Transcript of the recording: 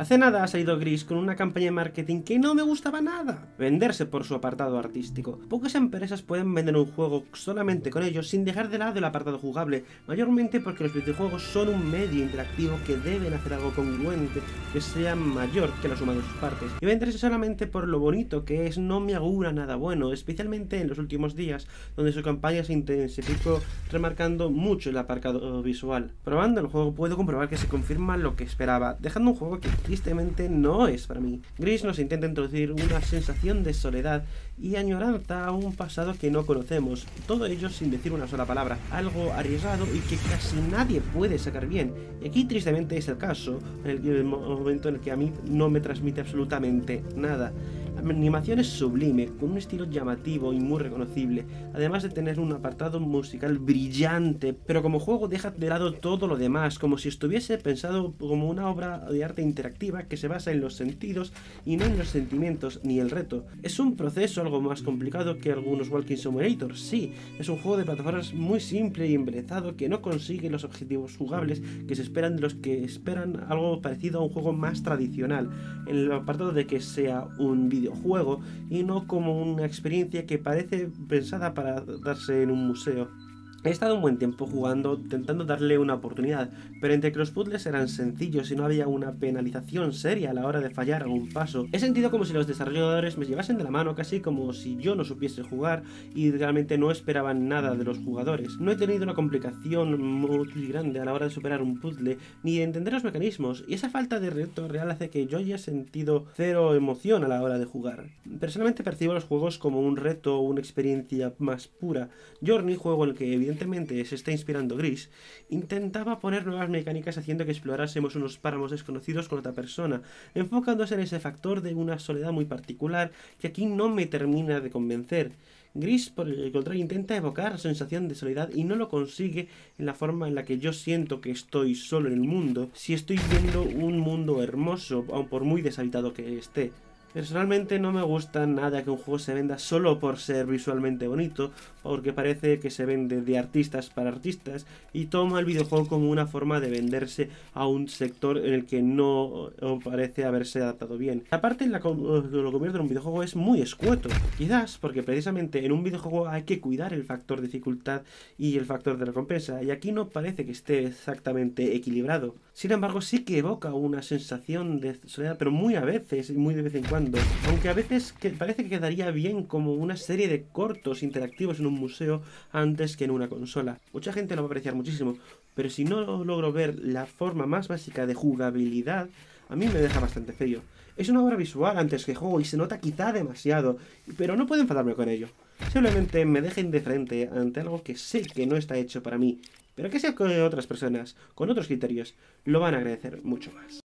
Hace nada ha salido Gris con una campaña de marketing que no me gustaba nada. Venderse por su apartado artístico. Pocas empresas pueden vender un juego solamente con ellos sin dejar de lado el apartado jugable, mayormente porque los videojuegos son un medio interactivo que deben hacer algo congruente, que sea mayor que la suma de sus partes. Y venderse solamente por lo bonito que es no me augura nada bueno, especialmente en los últimos días, donde su campaña se intensificó remarcando mucho el apartado visual. Probando el juego puedo comprobar que se confirma lo que esperaba, dejando un juego que tristemente no es para mí. Gris nos intenta introducir una sensación de soledad y añoranza a un pasado que no conocemos, todo ello sin decir una sola palabra, algo arriesgado y que casi nadie puede sacar bien, y aquí tristemente es el caso, el momento en el que a mí no me transmite absolutamente nada. La animación es sublime, con un estilo llamativo y muy reconocible, además de tener un apartado musical brillante, pero como juego deja de lado todo lo demás, como si estuviese pensado como una obra de arte interactiva que se basa en los sentidos y no en los sentimientos ni el reto. Es un proceso algo más complicado que algunos Walking Simulator, sí, es un juego de plataformas muy simple y embrezado que no consigue los objetivos jugables que se esperan de los que esperan algo parecido a un juego más tradicional, en el apartado de que sea un videojuego y no como una experiencia que parece pensada para darse en un museo. He estado un buen tiempo jugando, intentando darle una oportunidad, pero entre que los puzzles eran sencillos y no había una penalización seria a la hora de fallar algún paso, he sentido como si los desarrolladores me llevasen de la mano, casi como si yo no supiese jugar y realmente no esperaban nada de los jugadores. No he tenido una complicación muy grande a la hora de superar un puzzle, ni de entender los mecanismos, y esa falta de reto real hace que yo haya sentido cero emoción a la hora de jugar. Personalmente percibo los juegos como un reto o una experiencia más pura. Journey, juego en el que evidentemente se está inspirando Gris, intentaba poner nuevas mecánicas haciendo que explorásemos unos páramos desconocidos con otra persona, enfocándose en ese factor de una soledad muy particular que aquí no me termina de convencer. Gris, por el contrario, intenta evocar sensación de soledad y no lo consigue en la forma en la que yo siento que estoy solo en el mundo, si estoy viendo un mundo hermoso, aun por muy deshabitado que esté. Personalmente no me gusta nada que un juego se venda solo por ser visualmente bonito, porque parece que se vende de artistas para artistas y toma el videojuego como una forma de venderse a un sector en el que no parece haberse adaptado bien. La parte en la que lo convierte en un videojuego es muy escueto, quizás porque precisamente en un videojuego hay que cuidar el factor dificultad y el factor de recompensa, y aquí no parece que esté exactamente equilibrado. Sin embargo, sí que evoca una sensación de soledad, pero muy a veces, muy de vez en cuando. Aunque a veces parece que quedaría bien como una serie de cortos interactivos en un museo antes que en una consola. Mucha gente lo va a apreciar muchísimo, pero si no logro ver la forma más básica de jugabilidad, a mí me deja bastante frío. Es una obra visual antes que juego y se nota quizá demasiado, pero no puedo enfadarme con ello. Simplemente me deja indiferente ante algo que sé que no está hecho para mí, pero que sea con otras personas, con otros criterios, lo van a agradecer mucho más.